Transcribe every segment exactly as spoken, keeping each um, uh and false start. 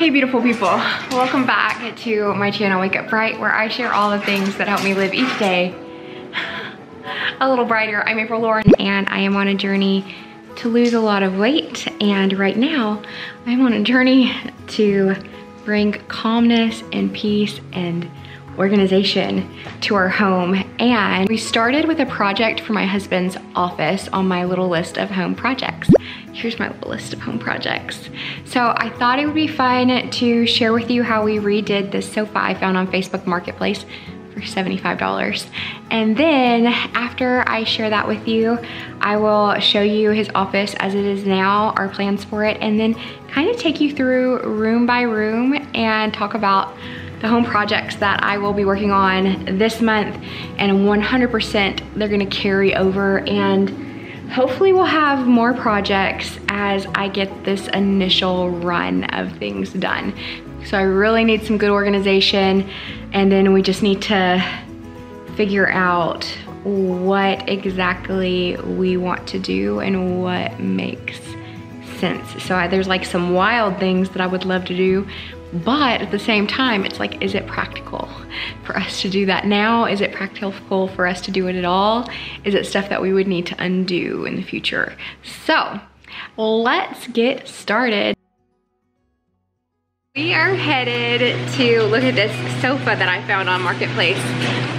Hey beautiful people, welcome back to my channel Wake Up Bright, where I share all the things that help me live each day a little brighter. I'm April Lauren and I am on a journey to lose a lot of weight, and right now I'm on a journey to bring calmness and peace and organization to our home. And we started with a project for my husband's office on my little list of home projects. Here's my little list of home projects. So I thought it would be fun to share with you how we redid this sofa I found on Facebook Marketplace for seventy-five dollars. And then after I share that with you, I will show you his office as it is now, our plans for it, and then kind of take you through room by room and talk about the home projects that I will be working on this month, and one hundred percent they're gonna carry over, and hopefully we'll have more projects as I get this initial run of things done. So I really need some good organization, and then we just need to figure out what exactly we want to do and what makes sense. So I, there's like some wild things that I would love to do, but at the same time, it's like, is it practical for us to do that now? Is it practical for us to do it at all? Is it stuff that we would need to undo in the future? So let's get started. We are headed to look at this sofa that I found on Marketplace.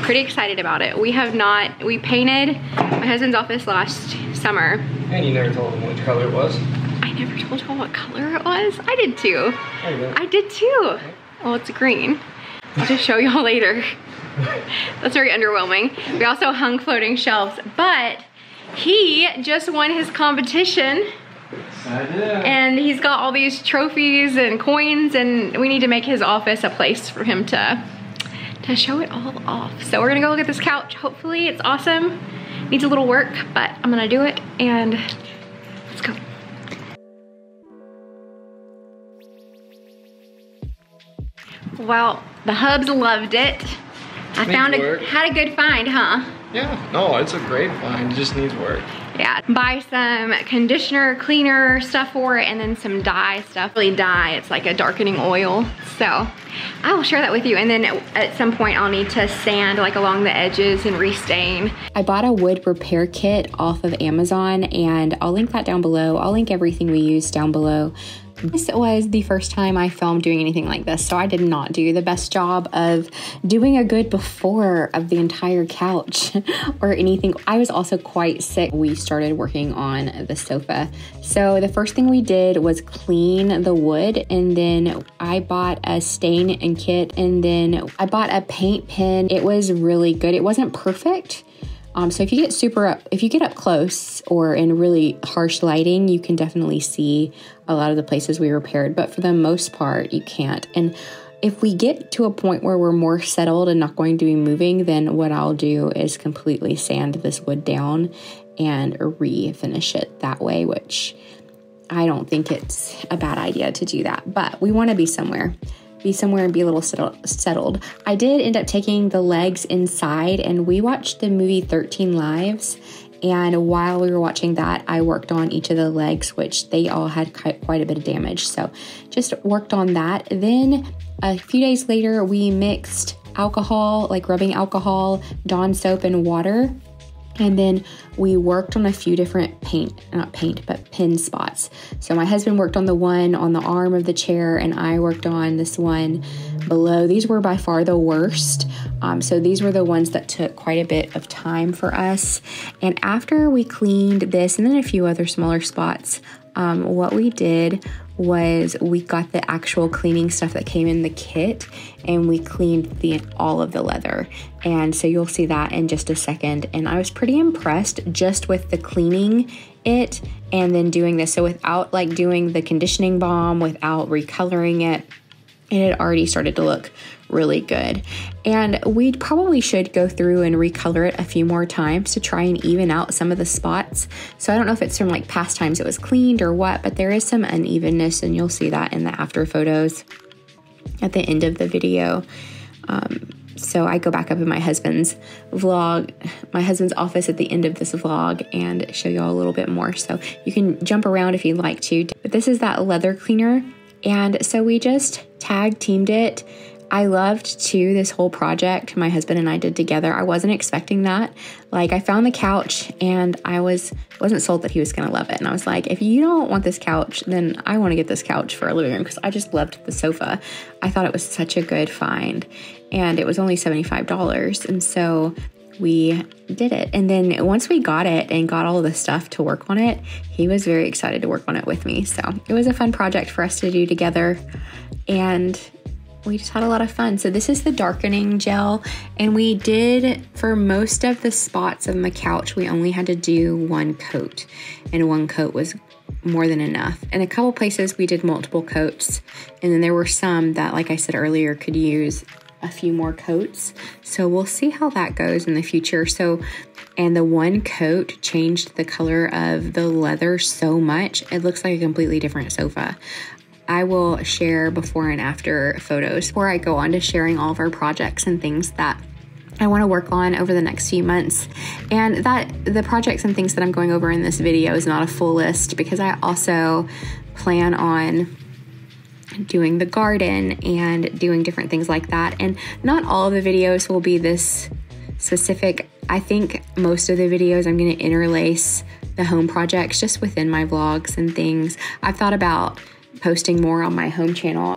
Pretty excited about it. We have not, we painted my husband's office last summer. And you never told him which color it was. I never told him what color it was. I did too. I did too. Well, it's green. I'll just show y'all later. That's very underwhelming. We also hung floating shelves, but he just won his competition. I did. And he's got all these trophies and coins, and we need to make his office a place for him to, to show it all off. So we're gonna go look at this couch. Hopefully it's awesome. Needs a little work, but I'm gonna do it, and let's go. Well, the hubs loved it. I found a, had a good find, huh? Yeah, no, it's a great find, it just needs work. Yeah, buy some conditioner, cleaner stuff for it, and then some dye stuff. Really dye, it's like a darkening oil. So I will share that with you, and then at some point I'll need to sand like along the edges and restain. I bought a wood repair kit off of Amazon, and I'll link that down below. I'll link everything we use down below. This was the first time I filmed doing anything like this, so I did not do the best job of doing a good before of the entire couch or anything. I was also quite sick. We started working on the sofa. So the first thing we did was clean the wood, and then I bought a stain and kit, and then I bought a paint pen. It was really good. It wasn't perfect. Um, so if you get super up, if you get up close or in really harsh lighting, you can definitely see a lot of the places we repaired, but for the most part, you can't. And if we get to a point where we're more settled and not going to be moving, then what I'll do is completely sand this wood down and refinish it that way, which I don't think it's a bad idea to do that, but we want to be somewhere. be somewhere and be a little settled. I did end up taking the legs inside, and we watched the movie thirteen lives. And while we were watching that, I worked on each of the legs, which they all had quite a bit of damage. So just worked on that. Then a few days later, we mixed alcohol, like rubbing alcohol, Dawn soap and water. And then we worked on a few different paint, not paint, but pin spots. So my husband worked on the one on the arm of the chair, and I worked on this one below. These were by far the worst. Um, so these were the ones that took quite a bit of time for us. And after we cleaned this and then a few other smaller spots, um, what we did was we got the actual cleaning stuff that came in the kit, and we cleaned the all of the leather. And so you'll see that in just a second. And I was pretty impressed just with the cleaning it and then doing this. So without like doing the conditioning balm, without recoloring it, it had already started to look really good. And we probably should go through and recolor it a few more times to try and even out some of the spots. So I don't know if it's from like past times it was cleaned or what, but there is some unevenness, and you'll see that in the after photos at the end of the video. Um, so I go back up in my husband's vlog, my husband's office at the end of this vlog, and show y'all a little bit more. So you can jump around if you'd like to, but this is that leather cleaner. And so we just tag teamed it. I loved too this whole project my husband and I did together. I wasn't expecting that. Like, I found the couch and I was wasn't sold that he was gonna love it. And I was like, if you don't want this couch, then I want to get this couch for our living room, because I just loved the sofa. I thought it was such a good find, and it was only seventy-five dollars. And so we did it. And then once we got it and got all of the stuff to work on it, he was very excited to work on it with me. So it was a fun project for us to do together, and we just had a lot of fun. So this is the darkening gel, and we did, for most of the spots on the couch, we only had to do one coat, and one coat was more than enough. In a couple places we did multiple coats, and then there were some that, like I said earlier, could use a few more coats. So we'll see how that goes in the future. So, and the one coat changed the color of the leather so much, it looks like a completely different sofa. I will share before and after photos before I go on to sharing all of our projects and things that I want to work on over the next few months. And that the projects and things that I'm going over in this video is not a full list, because I also plan on doing the garden and doing different things like that. And not all of the videos will be this specific. I think most of the videos I'm going to interlace the home projects just within my vlogs and things. I've thought about posting more on my home channel.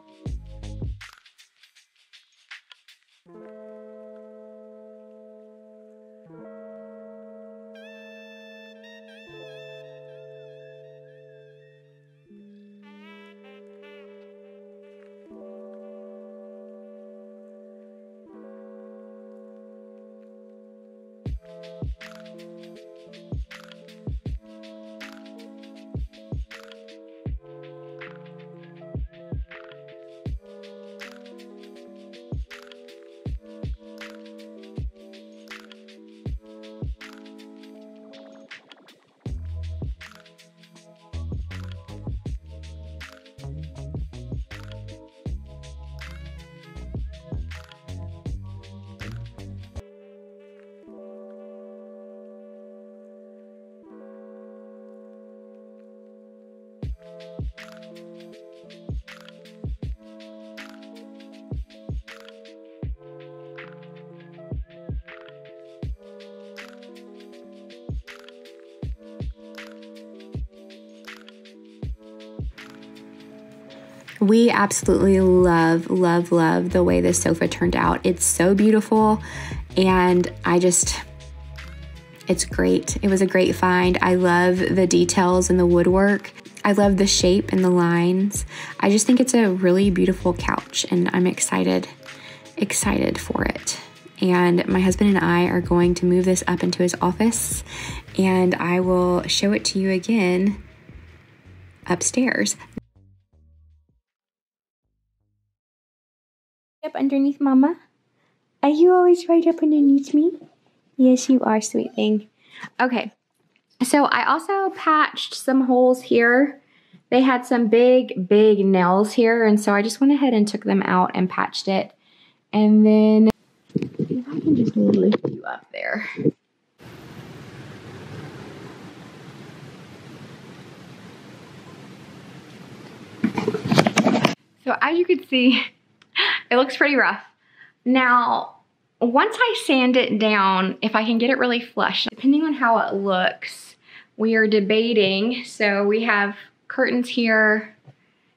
We absolutely love, love, love the way this sofa turned out. It's so beautiful, and I just, it's great. It was a great find. I love the details and the woodwork. I love the shape and the lines. I just think it's a really beautiful couch, and I'm excited, excited for it. And my husband and I are going to move this up into his office, and I will show it to you again upstairs. Up underneath Mama? Are you always right up underneath me? Yes, you are, sweet thing. Okay, so I also patched some holes here. They had some big, big nails here, and so I just went ahead and took them out and patched it. And then, if I can just lift you up there. So as you can see, it looks pretty rough. Now, once I sand it down, if I can get it really flush, depending on how it looks, we are debating. So we have curtains here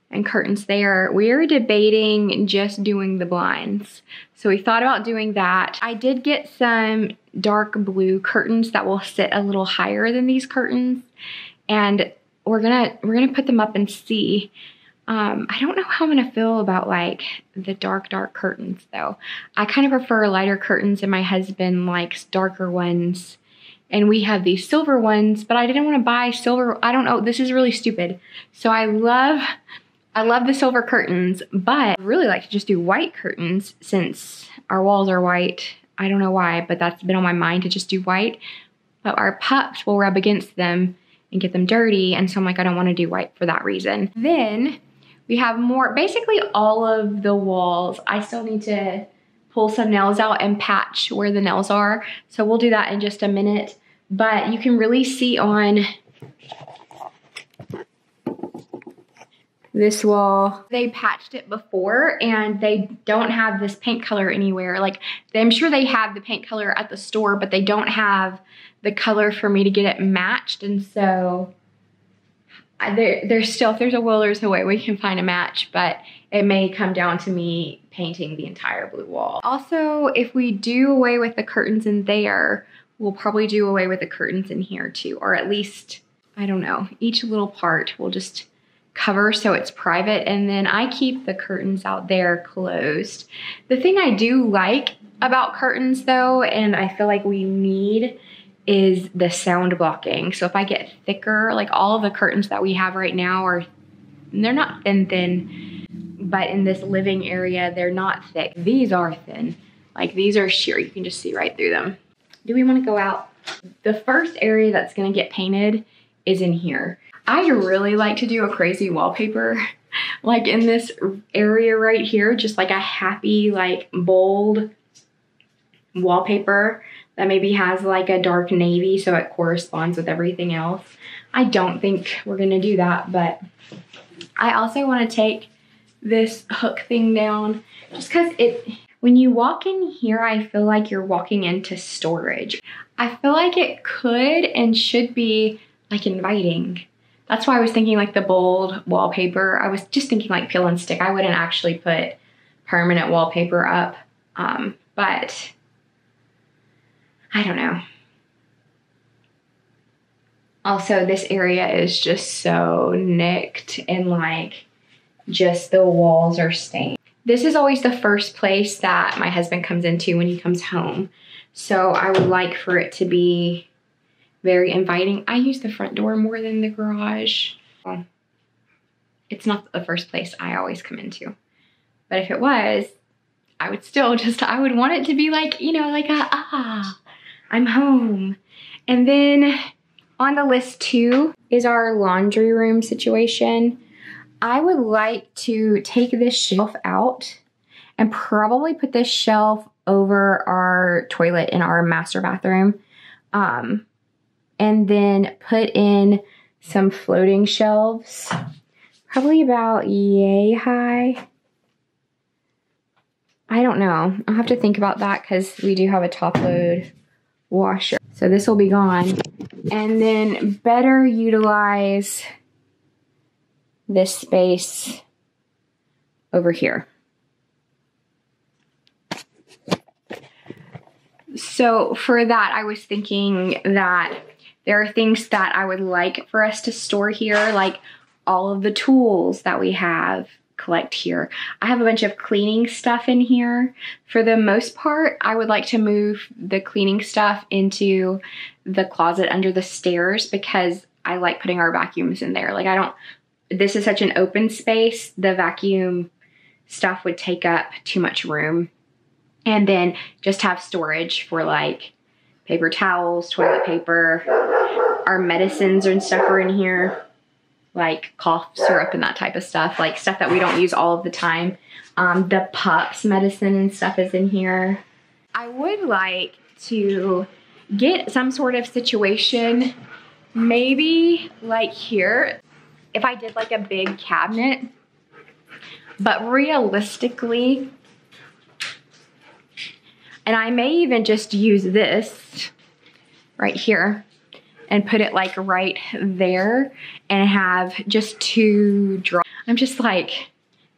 and curtains there. We are debating just doing the blinds. So we thought about doing that. I did get some dark blue curtains that will sit a little higher than these curtains, and we're gonna we're gonna put them up and see. Um, I don't know how I'm gonna feel about like the dark, dark curtains though. I kind of prefer lighter curtains, and my husband likes darker ones, and we have these silver ones, but I didn't want to buy silver. I don't know, this is really stupid. So I love, I love the silver curtains, but I really like to just do white curtains since our walls are white. I don't know why, but that's been on my mind to just do white, but our pups will rub against them and get them dirty. And so I'm like, I don't want to do white for that reason. Then we have more, basically all of the walls. I still need to pull some nails out and patch where the nails are. So we'll do that in just a minute. But you can really see on this wall. They patched it before and they don't have this paint color anywhere. Like, I'm sure they have the paint color at the store, but they don't have the color for me to get it matched. And so there, there's still, if there's a will, there's a way we can find a match, but it may come down to me painting the entire blue wall. Also, if we do away with the curtains in there, we'll probably do away with the curtains in here too, or at least, I don't know, each little part will just cover so it's private, and then I keep the curtains out there closed. The thing I do like about curtains though, and I feel like we need, is the sound blocking. So if I get thicker, like all of the curtains that we have right now are, they're not thin thin, but in this living area, they're not thick. These are thin, like these are sheer. You can just see right through them. Do we wanna go out? The first area that's gonna get painted is in here. I really like to do a crazy wallpaper, like in this area right here, just like a happy, like bold wallpaper that maybe has like a dark navy so it corresponds with everything else. I don't think we're gonna do that, but I also wanna take this hook thing down just cause it, when you walk in here, I feel like you're walking into storage. I feel like it could and should be like inviting. That's why I was thinking like the bold wallpaper. I was just thinking like peel and stick. I wouldn't actually put permanent wallpaper up, um, but I don't know. Also, this area is just so nicked and like just the walls are stained. This is always the first place that my husband comes into when he comes home. So I would like for it to be very inviting. I use the front door more than the garage. Well, it's not the first place I always come into, but if it was, I would still just, I would want it to be like, you know, like a, ah, I'm home. And then on the list two is our laundry room situation. I would like to take this shelf out and probably put this shelf over our toilet in our master bathroom. Um, and then put in some floating shelves, probably about yay high. I don't know. I'll have to think about that because we do have a top load washer. So this will be gone. And then better utilize this space over here. So for that, I was thinking that there are things that I would like for us to store here, like all of the tools that we have collect here. I have a bunch of cleaning stuff in here. For the most part, I would like to move the cleaning stuff into the closet under the stairs because I like putting our vacuums in there. Like I don't, this is such an open space, the vacuum stuff would take up too much room. And then just have storage for like paper towels, toilet paper, our medicines and stuff are in here, like cough syrup and that type of stuff, like stuff that we don't use all of the time. Um, the pups medicine and stuff is in here. I would like to get some sort of situation, maybe like here, if I did like a big cabinet, but realistically, and I may even just use this right here and put it like right there and have just two drawers. I'm just like,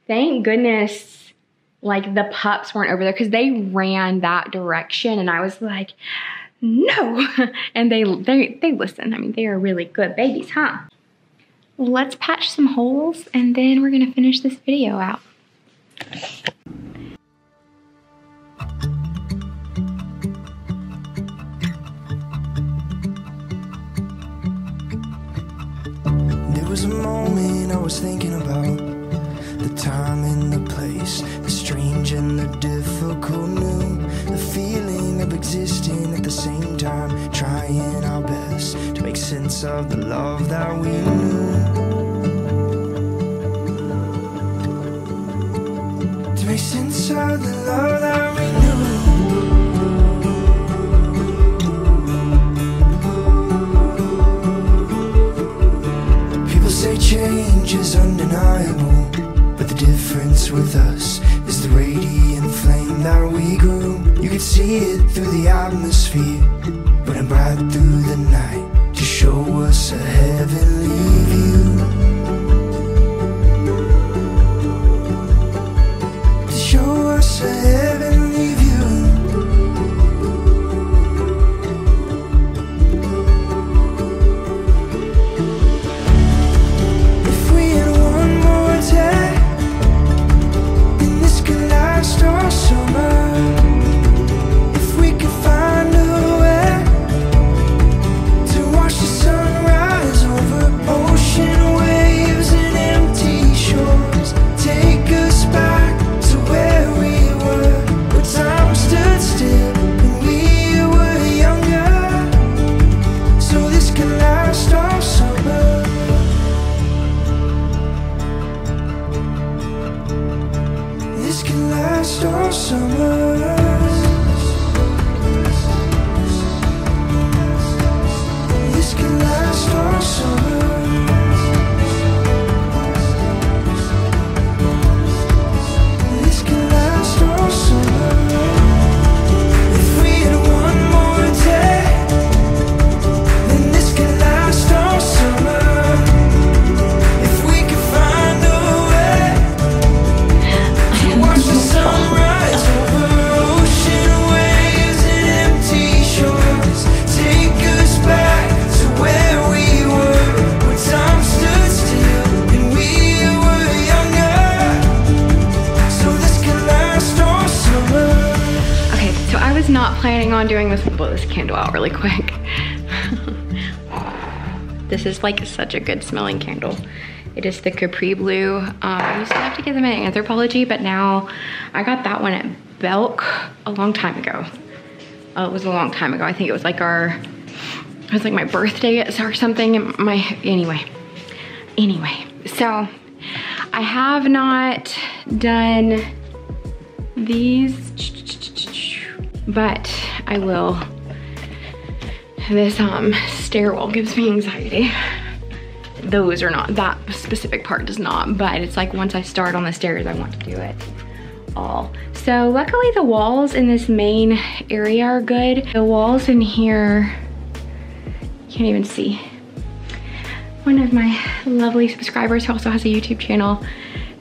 thank goodness like the pups weren't over there because they ran that direction and I was like, no. And they, they, they listen. I mean, they are really good babies, huh? Let's patch some holes and then we're gonna finish this video out. There was a moment I was thinking about the time and the place, the strange and the difficult new, the feeling of existing at the same time, trying our best to make sense of the love that we knew, to make sense of the love that we knew. Change change is undeniable, but the difference with us is the radiant flame that we grew. You could see it through the atmosphere, burning bright through the night to show us a heavenly view. To show us a heavenly view. Star summer, if we could find a way to watch the sunrise over ocean waves and empty shores, take us back to where we were, where time stood still and we were younger, so this can last all summer. Last all summer. This can last all summer. Planning on doing this. Blow this candle out really quick. This is like such a good smelling candle. It is the Capri Blue. Um, I used to have to get them at Anthropologie, but now I got that one at Belk a long time ago. Uh, it was a long time ago. I think it was like our, it was like my birthday or something. My anyway, anyway. So I have not done these. But I will. This um, stairwell gives me anxiety. Those are not, that specific part does not, but it's like once I start on the stairs, I want to do it all. So luckily the walls in this main area are good. The walls in here, you can't even see. One of my lovely subscribers who also has a YouTube channel,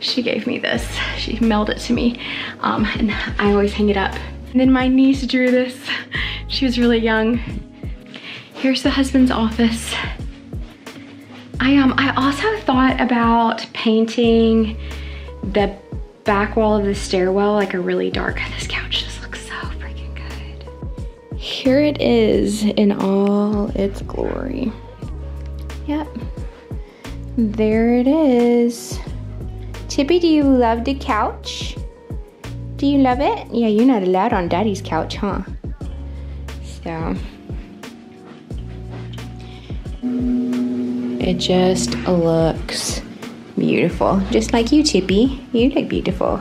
she gave me this. She mailed it to me um, and I always hang it up. And then my niece drew this. She was really young. Here's the husband's office. I um I also thought about painting the back wall of the stairwell like a really dark. This couch just looks so freaking good. Here it is in all its glory. Yep. There it is. Tippy, do you love the couch? Do you love it? Yeah, you're not allowed on Daddy's couch, huh? So. It just looks beautiful. Just like you, Tippy. You look beautiful.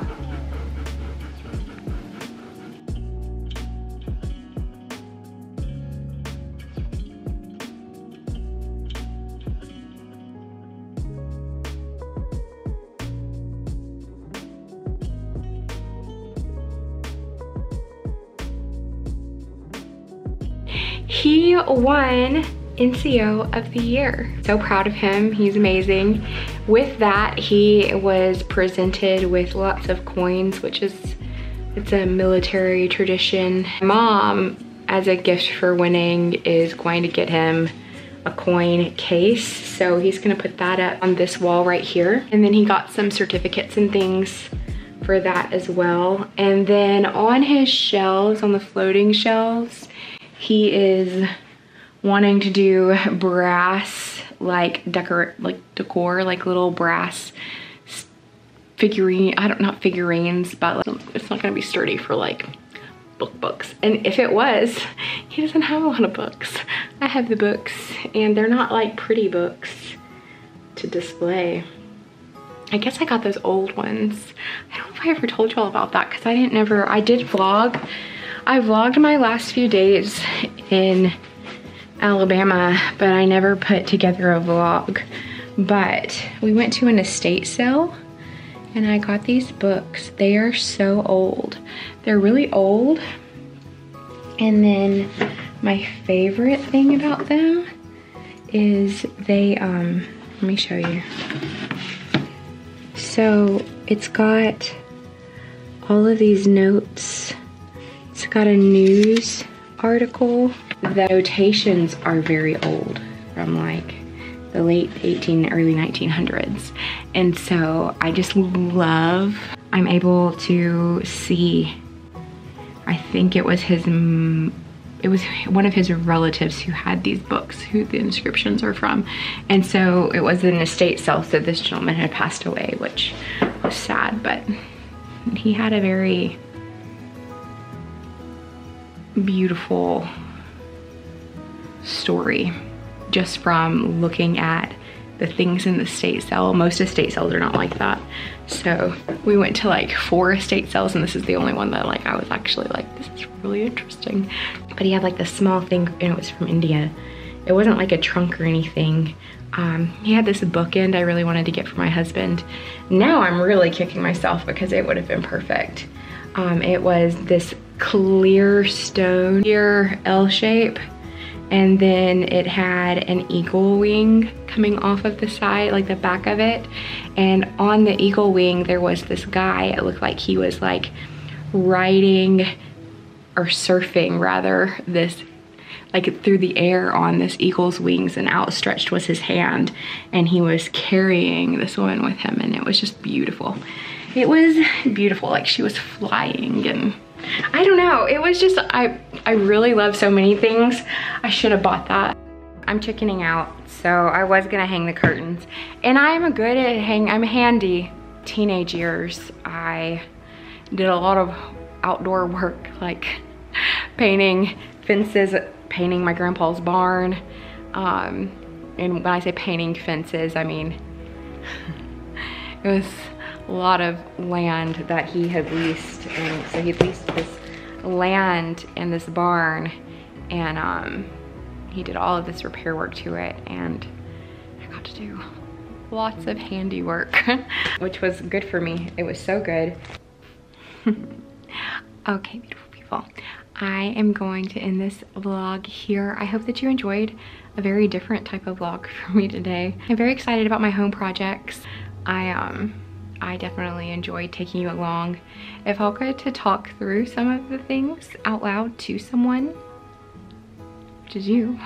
He won N C O of the year. So proud of him, he's amazing. With that, he was presented with lots of coins, which is, it's a military tradition. Mom, as a gift for winning, is going to get him a coin case. So he's gonna put that up on this wall right here. And then he got some certificates and things for that as well. And then on his shelves, on the floating shelves, he is wanting to do brass, like decor, like decor, like little brass figurine. I don't, not figurines, but like, it's not gonna be sturdy for like book books. And if it was, he doesn't have a lot of books. I have the books, and they're not like pretty books to display. I guess I got those old ones. I don't know if I ever told y'all about that because I didn't never, I did vlog. I vlogged my last few days in Alabama, but I never put together a vlog But we went to an estate sale and I got these books. They are so old. They're really old. And then my favorite thing about them is they, um, let me show you. So it's got all of these notes. It's got a news article. The notations are very old, from like the late eighteen, early nineteen hundreds. And so I just love, I'm able to see, I think it was his, it was one of his relatives who had these books, who the inscriptions are from. And so it was an estate sale, so this gentleman had passed away, which was sad, but he had a very beautiful story just from looking at the things in the estate sale. Most estate sales are not like that. So we went to like four estate sales and this is the only one that like I was actually like, this is really interesting. But he had like this small thing and it was from India. It wasn't like a trunk or anything. Um, he had this bookend I really wanted to get for my husband. Now I'm really kicking myself because it would have been perfect. Um, it was this clear stone, clear L shape. And then it had an eagle wing coming off of the side, like the back of it. And on the eagle wing, there was this guy. It looked like he was like riding or surfing rather this, like through the air on this eagle's wings, and outstretched was his hand. And he was carrying this woman with him, and it was just beautiful. It was beautiful, like she was flying, and I don't know. It was just, I, I really love so many things. I should have bought that. I'm chickening out, so I was gonna hang the curtains. And I'm a good at hang, I'm handy. Teenage years, I did a lot of outdoor work, like painting fences, painting my grandpa's barn. Um, and when I say painting fences, I mean, it was a lot of land that he had leased, and so he leased this land and this barn, and um, he did all of this repair work to it, and I got to do lots of handiwork, which was good for me. It was so good. Okay, beautiful people. I am going to end this vlog here. I hope that you enjoyed a very different type of vlog from me today. I'm very excited about my home projects. I, um, I definitely enjoyed taking you along. If I could to talk through some of the things out loud to someone, which is you,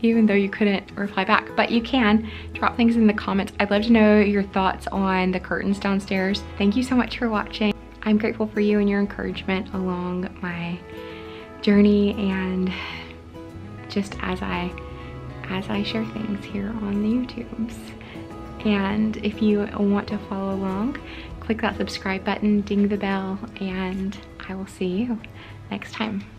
even though you couldn't reply back, but you can drop things in the comments. I'd love to know your thoughts on the curtains downstairs. Thank you so much for watching. I'm grateful for you and your encouragement along my journey, and just as I, as I share things here on the YouTubes. And if you want to follow along, click that subscribe button, ding the bell, and I will see you next time.